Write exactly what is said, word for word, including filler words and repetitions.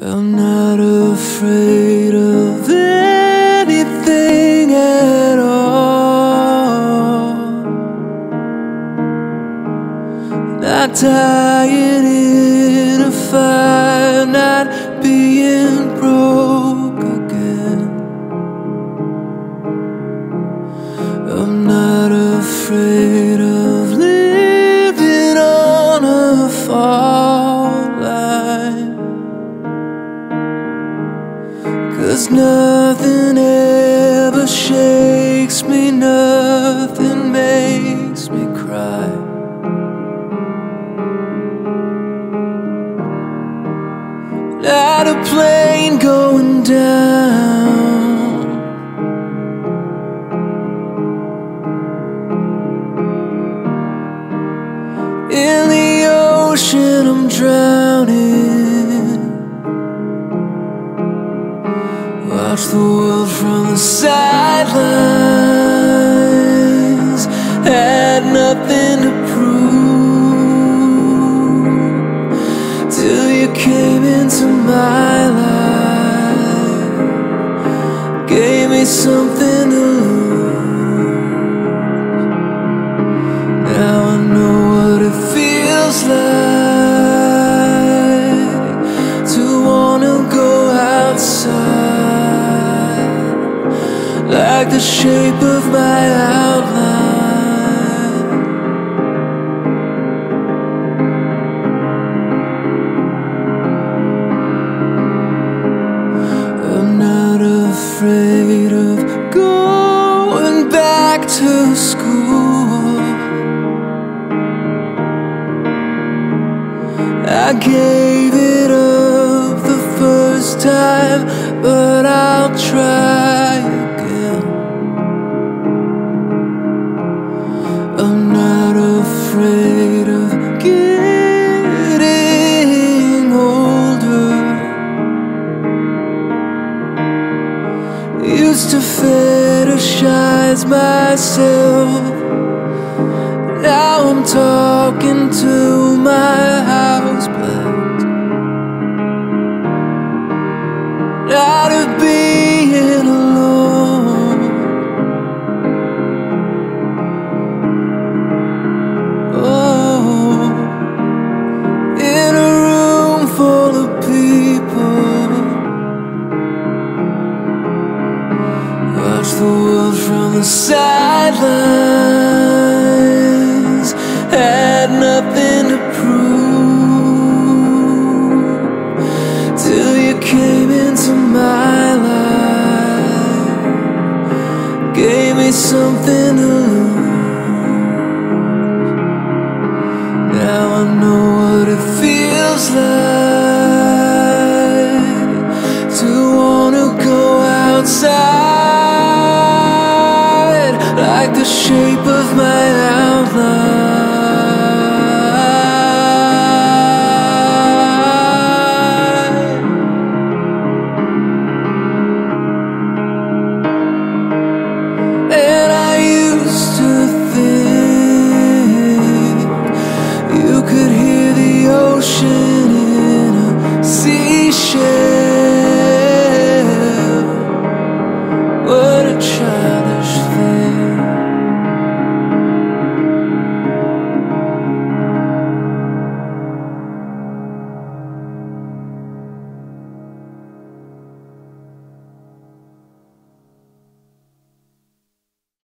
I'm not afraid of anything at all. Not dying in a fire, not being broke again. I'm not afraid of living on a fault line, 'cause nothing ever shakes me, nothing makes me cry. Not a plane going down. In the ocean I'm drowning. Watch the world from the sidelines. Had nothing to prove till you came into my life, gave me something to lose. Now I know what it feels like to wanna go outside. Like the shape of my outline. I'm not afraid of going back to school. I gave it up the first time, but I'll try. I'm not afraid of getting older. Used to fetishize myself, now I'm talking to my houseplant. Out of being alone, the world from the sidelines, had nothing to prove till you came into my life, gave me something to lose. Now I know what it feels like.